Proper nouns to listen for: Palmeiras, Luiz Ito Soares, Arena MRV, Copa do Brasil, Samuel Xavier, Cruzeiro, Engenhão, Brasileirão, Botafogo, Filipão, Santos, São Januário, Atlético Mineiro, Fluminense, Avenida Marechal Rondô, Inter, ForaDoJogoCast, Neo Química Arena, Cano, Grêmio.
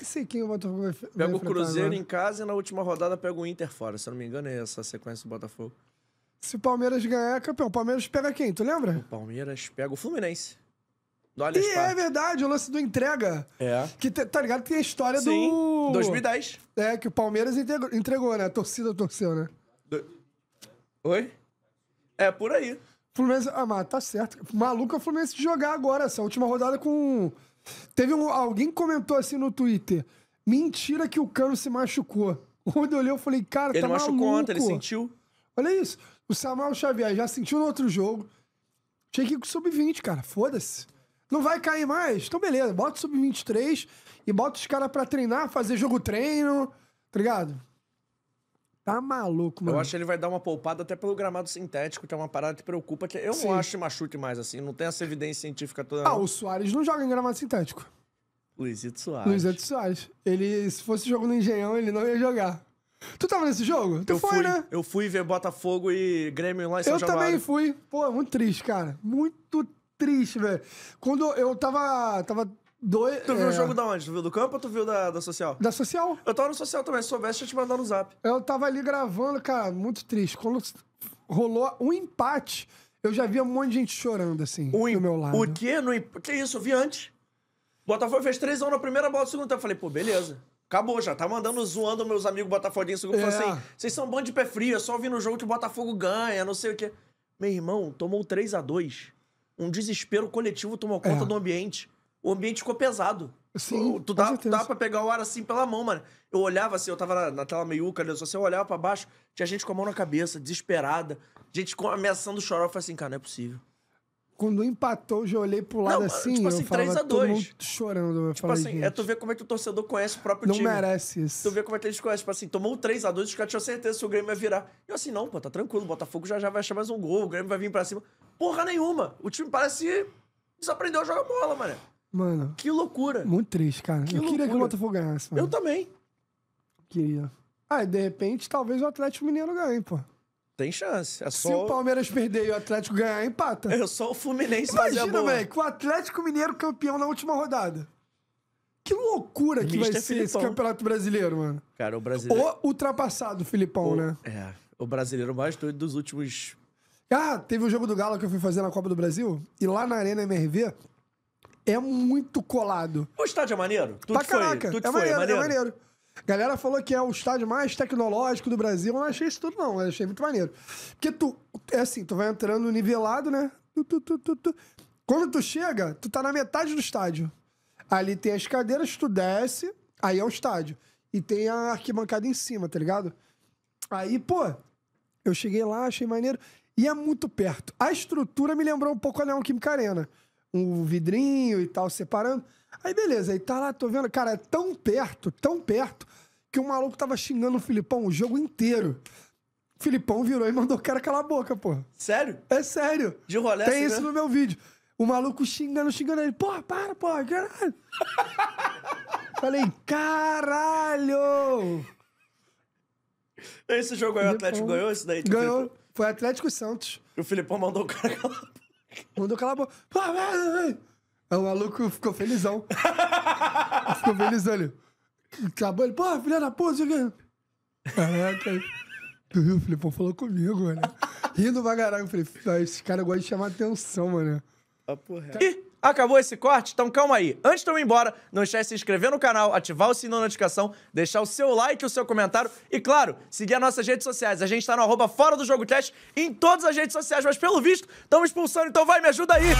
que sei quem o Botafogo vai pegar. Pega o Cruzeiro agora em casa e na última rodada pega o Inter fora. Se eu não me engano, é essa a sequência do Botafogo. Se o Palmeiras ganhar, é campeão. O Palmeiras pega quem? Tu lembra? O Palmeiras pega o Fluminense. E é verdade, o lance do entrega. É. Que, tá ligado? Tem a história Sim, do... 2010. É, que o Palmeiras entregou, né? A torcida torceu, né? Oi? É, por aí. Fluminense... Ah, mas tá certo. Maluco é o Fluminense jogar agora, essa última rodada com... Teve um... Alguém comentou assim no Twitter. Mentira que o Cano se machucou. Quando eu olhei, eu falei, cara, ele tá maluco. Ele machucou ontem, ele sentiu. Olha isso. O Samuel Xavier já sentiu no outro jogo. Cheguei com sub-20, cara. Foda-se. Não vai cair mais? Então, beleza. Bota o sub-23 e bota os caras pra treinar, fazer jogo-treino, tá ligado? Tá maluco, mano. Eu acho que ele vai dar uma poupada até pelo gramado sintético, que é uma parada que preocupa, que eu Sim. não acho que machuque mais, assim. Não tem essa evidência científica toda. Ah, não. O Soares não joga em gramado sintético. Luiz Ito Soares. Luiz Ito Soares. Ele, se fosse jogo no Engenhão, ele não ia jogar. Tu tava nesse jogo? Tu foi, né? Eu fui ver Botafogo e Grêmio lá em São Januário. Eu também fui. Pô, muito triste, cara. Muito triste, velho. Quando eu tava doido... Tu viu o jogo da onde? Tu viu do campo ou tu viu da social? Da social. Eu tava no social também. Se soubesse, eu te mandar no zap. Eu tava ali gravando, cara. Muito triste. Quando rolou um empate, eu já via um monte de gente chorando, assim, do meu lado. O quê? Que isso? Eu vi antes. Botafogo fez 3-1 na primeira bola do segundo tempo. Eu falei, pô, beleza. Acabou já, tá mandando, zoando meus amigos botafoguenses. É. Falando assim, vocês são um bando de pé frio, é só vir no jogo que o Botafogo ganha, não sei o quê. Meu irmão, tomou 3-2. Um desespero coletivo tomou conta do ambiente. O ambiente ficou pesado. Sim, tu dá pra pegar o ar assim pela mão, mano. Eu olhava assim, eu tava na tela meiuca, né? Só assim, eu olhava pra baixo, tinha gente com a mão na cabeça, desesperada. Gente ameaçando chorar, eu falei assim, cara, não é possível. Quando empatou, eu já olhei pro lado assim, tipo assim, eu falava, 3-2. Todo mundo chorando. Eu tipo falei, assim, gente, tu vê como é que o torcedor conhece o próprio time. Não merece isso. Tu vê como é que eles conhecem. Tipo assim, tomou 3-2, os caras tinham certeza que o Grêmio ia virar. E eu assim, não, pô, tá tranquilo, o Botafogo já vai achar mais um gol, o Grêmio vai vir pra cima. Porra nenhuma. O time parece desaprendeu a jogar bola, mano. Mano. Que loucura. Muito triste, cara. Eu queria que o Botafogo ganhasse, mano. Eu também. Queria. Ah, e de repente, talvez o Atlético Mineiro ganhe, pô. Tem chance. É só... Se o Palmeiras perder e o Atlético ganhar, empata. É só o Fluminense fazer a boa. Imagina, velho, com o Atlético Mineiro campeão na última rodada. Que loucura que vai ser esse campeonato brasileiro, mano. Cara, o brasileiro... Ou ultrapassado o Filipão, né? É, o brasileiro mais doido dos últimos... Ah, teve o jogo do Galo que eu fui fazer na Copa do Brasil, e lá na Arena MRV é muito colado. O estádio é maneiro? Pra caraca, é maneiro, é maneiro. Galera falou que é o estádio mais tecnológico do Brasil. Eu não achei isso tudo, não. Eu achei muito maneiro. Porque tu vai entrando nivelado, né? Quando tu chega, tu tá na metade do estádio. Ali tem as cadeiras, tu desce, aí é o estádio. E tem a arquibancada em cima, tá ligado? Aí, pô, eu cheguei lá, achei maneiro. E é muito perto. A estrutura me lembrou um pouco a Neo Química Arena. Um vidrinho e tal, separando. Aí, beleza, aí tá lá, tô vendo, cara, é tão perto, que o maluco tava xingando o Filipão o jogo inteiro. O Filipão virou e mandou o cara calar a boca, pô. Sério? É sério. De rolê, tem isso no meu vídeo. O maluco xingando ele. Porra, para, porra, caralho. Falei, caralho! Esse jogo aí o Atlético ganhou isso daí? Ganhou. Foi Atlético e Santos. E o Filipão mandou o cara calar a boca. Mandou calar a boca. Porra, velho! O maluco ficou felizão. Ficou felizão ali. Acabou ele, pô, filha da puta, cara. Caraca. Tu viu? O Filipão falou comigo, mano. Rindo pra caralho. Eu falei, esses caras gostam de chamar atenção, mano. Ah, porra. Ih, acabou esse corte? Então calma aí. Antes de eu ir embora, não esquece de se inscrever no canal, ativar o sininho da notificação, deixar o seu like, o seu comentário e, claro, seguir as nossas redes sociais. A gente tá no @ForaDoJogoCast em todas as redes sociais, mas pelo visto, estamos expulsando, então vai, me ajuda aí.